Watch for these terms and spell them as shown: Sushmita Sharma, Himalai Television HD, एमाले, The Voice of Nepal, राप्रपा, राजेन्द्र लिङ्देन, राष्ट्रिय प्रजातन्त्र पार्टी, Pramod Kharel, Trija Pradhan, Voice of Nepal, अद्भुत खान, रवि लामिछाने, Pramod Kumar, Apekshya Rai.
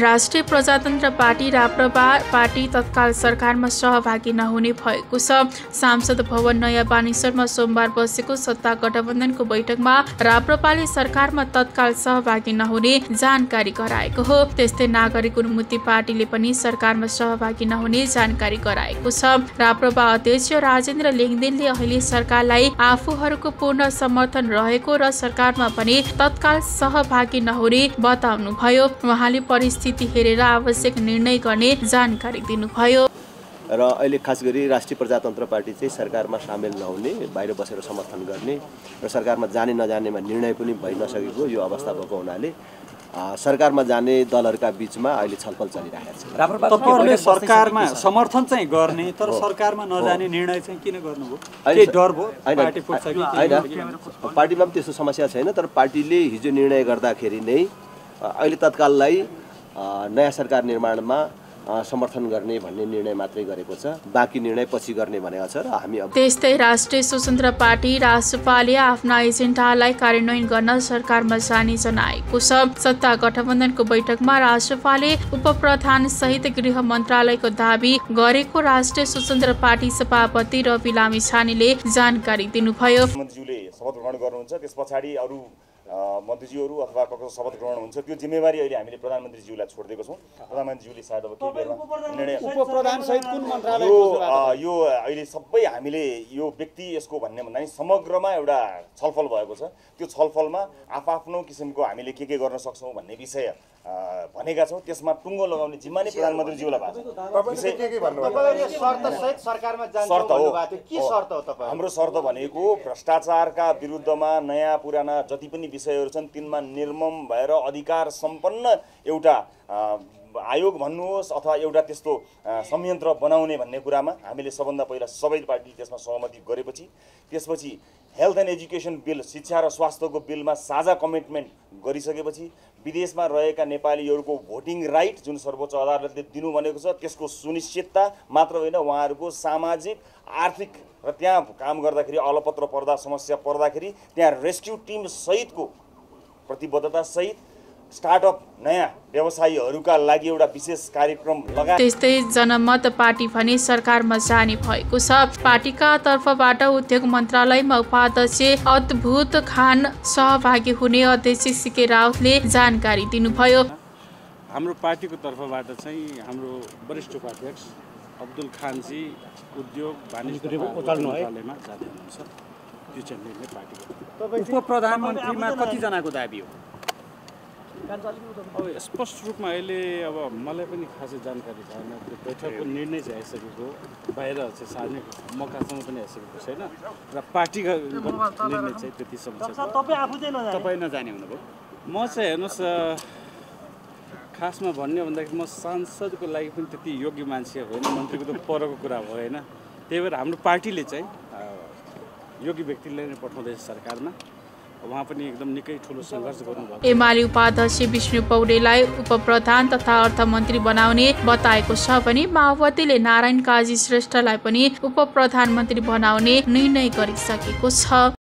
राष्ट्रिय प्रजातन्त्र पार्टी राप्रपा party तत्काल सरकारमा सहभागी नहुने भएको छ। सांसद भवन नयाँ बानेश्वरमा सोमबार बसेको सत्ता गठबन्धनको बैठकमा राप्रपाले सरकारमा तत्काल सहभागी नहुने जानकारी गराएको हो। त्यस्तै नागरिक उन्मुक्ति पार्टीले पनि सरकारमा सहभागी नहुने जानकारी गराएको छ। राप्रपा अध्यक्ष राजेन्द्र लिङ्देनले अहिले सरकारलाई आफूहरूको पूर्ण समर्थन रहेको र सरकारमा पनि तत्काल सहभागी नहुने बताउनुभयो। उहाँले स्थिति हेरेर आवश्यक निर्णय गर्ने जानकारी दिनुभयो। र अहिले खास गरी राष्ट्रिय प्रजातन्त्र पार्टी चाहिँ सरकारमा सामेल नहुने, बाहिर बसेर समर्थन गर्ने र सरकारमा जाने नजानेमा निर्णय पनि भइ नसकेको यो अवस्था भएको हुनाले सरकारमा जाने दलहरुका बीचमा अहिले छलफल चलिरहेको छ। तपाईहरुले सरकारमा समर्थन चाहिँ गर्ने तर सरकारमा नजाने निर्णय चाहिँ किन गर्नुभयो? के डर भो? पार्टी पुग्छ कि हैन? पार्टीमा पनि त्यस्तो समस्या छैन, तर पार्टीले हिजो निर्णय गर्दाखेरि नै अहिले तत्काललाई नयाँ सरकार निर्माणमा समर्थन गर्ने भन्ने निर्णय मात्रै गरेको छ। बाँकी निर्णय पछि गर्ने भनेको छ। र हामी त्यस्तै राष्ट्रिय स्वतन्त्र पार्टी राप्रपाले आफ्ना एजेन्डालाई कार्यान्वयन गर्न सरकारमा जाने जनाएको छ। सत्ता गठबन्धनको बैठकमा राप्रपाले उपप्रधान सहित गृह मन्त्रालयको दाबी गरेको राष्ट्रिय स्वतन्त्र पार्टी सभापति रवि लामिछानेले जानकारी दिनुभयो। मन्त्रीज्यूहरू अथवा कसको शपथ ग्रहण हुन्छ त्यो जिम्मेवारी अहिले हामीले प्रधानमन्त्रीज्यूलाई छोडिदिएको छौँ। प्रधानमन्त्रीज्यूले सायद अब के बेरमा निर्णय उपप्रधान सहित कुन मन्त्रालयको यो अहिले सबै हामीले यो व्यक्ति यसको भन्ने भन्दा समग्रमा एउटा छलफल भएको छ। त्यो छलफलमा आफ्नो किसिमको हामीले के गर्न सक्छौं भन्ने विषय भनेका छौं। त्यसमा टुङ्गो लगाउने जिम्मा नै प्रधानमन्त्रीज्यूलाई भएको छ। हाम्रो शर्त भनेको भ्रष्टाचारका विरुद्धमा नयाँ पुराना जति पनि विषयहरु छन् तिनमा निर्मम भएर अधिकार सम्पन्न एउटा आयोग भन्नुहोस् अथवा एउटा त्यस्तो संयन्त्र बनाउने भन्ने कुरामा हामीले सबभन्दा पहिला सबै पार्टीले त्यसमा सहमति गरेपछि त्यसपछि हेल्थ एन्ड एजुकेसन बिल, शिक्षा र स्वास्थ्यको बिलमा साझा कमिटमेन्ट गरिसकेपछि विदेशमा रहेका नेपालीहरूको भोटिङ राइट जुन सर्वोच्च अदालतले दिनु भनेको छ त्यसको सुनिश्चितता मात्र होइन उहाँहरूको सामाजिक आर्थिक र त्यहाँ काम गर्दाखेरि अलपत्र पर्दा समस्या पर्दाखेरि त्यहाँ रेस्क्यु टिम सहितको प्रतिबद्धता सहित स्टार्टअप नयाँ व्यवसायीहरूका लागि एउटा विशेष कार्यक्रम लगाए। त्यस्तै जनमत पार्टी भने सरकारमा जाने भएको छ। पार्टीका तर्फबाट उद्योग मन्त्रालयमा उपाध्यक्ष अद्भुत खान सहभागी हुने अध्यक्ष सीके राउतले जानकारी दिनुभयो। हाम्रो पार्टीको तर्फबाट चाहिँ हाम्रो वरिष्ठ उपाध्यक्ष अब्दुल खानजी उद्योग मन्त्रालयमा जाने हुनुहुन्छ। त्यो चाहिँ निर्णय पार्टीको। उपप्रधानमन्त्रीमा कति जनाको दाबी हो? अब स्पष्ट रूपमा अहिले अब मलाई पनि खासै जानकारी छैन। त्यो बैठकको निर्णय चाहिँ आइसकेको, बाहिर चाहिँ सार्ने मौकासम्म पनि आइसकेको छैन र पार्टीको निर्णय चाहिँ त्यति समस्या छ। तपाईँ नजाने हुनुभयो? म चाहिँ हेर्नुहोस् खासमा भन्ने भन्दाखेरि म सांसदको लागि पनि त्यति योग्य मान्छे होइन, मन्त्रीको त परको कुरा हो होइन। त्यही भएर हाम्रो पार्टीले चाहिँ योग्य व्यक्तिलाई नै पठाउँदैछ सरकारमा। उहाँ पनि एकदम निकै ठुलो संघर्ष गर्नुभयो। एमाले उपाध्यक्ष विष्णु पौड़ेलाई उपप्रधान तथा अर्थमन्त्री बनाउने बताएको छ भने माओवादीले नारायण काजी श्रेष्ठलाई पनि उपप्रधानमन्त्री बनाउने निर्णय गरिसकेको छ।